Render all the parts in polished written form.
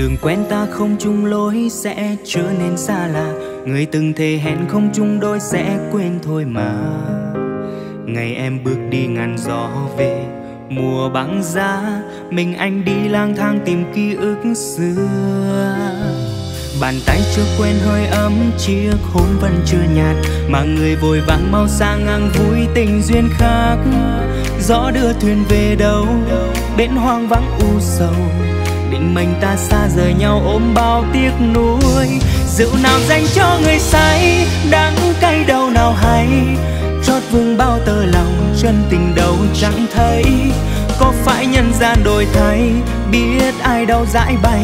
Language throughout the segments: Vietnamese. Đường quen ta không chung lối sẽ trở nên xa lạ. Người từng thề hẹn không chung đôi sẽ quên thôi mà. Ngày em bước đi ngàn gió về mùa băng giá, mình anh đi lang thang tìm ký ức xưa. Bàn tay chưa quen hơi ấm, chiếc hôn vẫn chưa nhạt, mà người vội vàng mau sang ngang vui tình duyên khác. Gió đưa thuyền về đâu, bến hoang vắng u sầu, định mệnh ta xa rời nhau ôm bao tiếc nuối. Rượu nào dành cho người say, đắng cay đâu nào hay, trót vương bao tơ lòng, chân tình đâu chẳng thấy. Có phải nhân gian đổi thay, biết ai đâu dãi bay,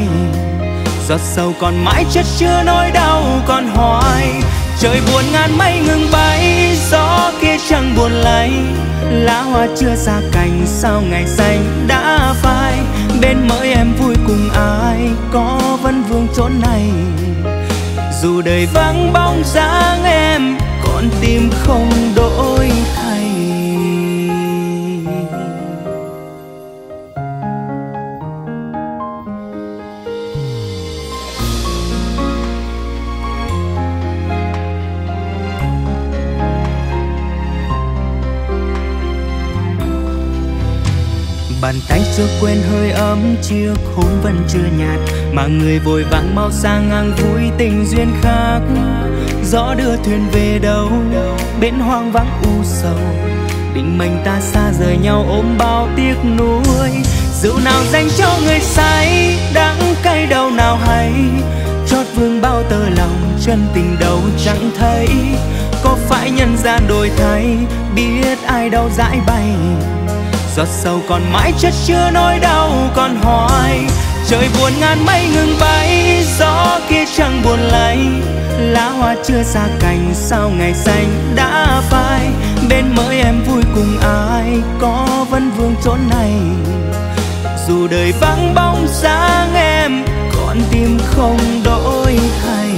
giọt sầu còn mãi chất chứa nỗi đau còn hoài. Trời buồn ngàn mây ngừng bay, gió kia chẳng buồn lay, lá hoa chưa ra cành sao ngày xanh đã phai. Bên mới em vui cùng ai, có vẫn vương chốn này, dù đời vắng bóng dáng em còn tim không đổi thay. Bàn tay chưa quên hơi ấm, chiếc hôn vẫn chưa nhạt, mà người vội vàng mau sang ngang vui tình duyên khác. Gió đưa thuyền về đâu, bến hoang vắng u sầu, định mệnh ta xa rời nhau ôm bao tiếc nuối. Rượu nào dành cho người say, đắng cay đâu nào hay, trót vương bao tơ lòng, chân tình đâu chẳng thấy. Có phải nhân gian đổi thay, biết ai đâu dãi bay, giọt sầu còn mãi chất chứa nỗi đau còn hoài. Trời buồn ngàn mây ngừng bay, gió kia chẳng buồn lay, lá hoa chưa ra cành sao ngày xanh đã phai. Bên mới em vui cùng ai, có vẫn vương chốn này, dù đời vắng bóng dáng em còn tim không đổi thay.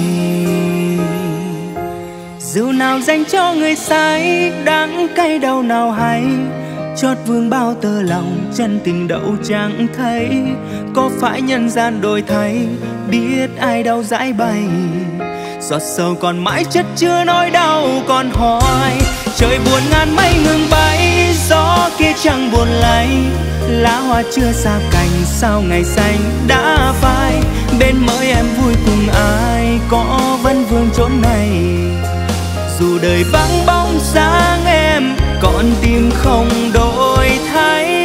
Rượu nào dành cho người say, đắng cay đâu nào hay, trót vương bao tơ lòng, chân tình đậu chẳng thấy. Có phải nhân gian đổi thay, biết ai đâu dãi bay, giọt sầu còn mãi chất chứa nỗi đau còn hoài. Trời buồn ngàn mây ngừng bay, gió kia chẳng buồn lay, lá hoa chưa ra cành sao ngày xanh đã phai. Bên mới em vui cùng ai, có vẫn vương chốn này, dù đời vắng bóng dáng em còn tim không đổi thay.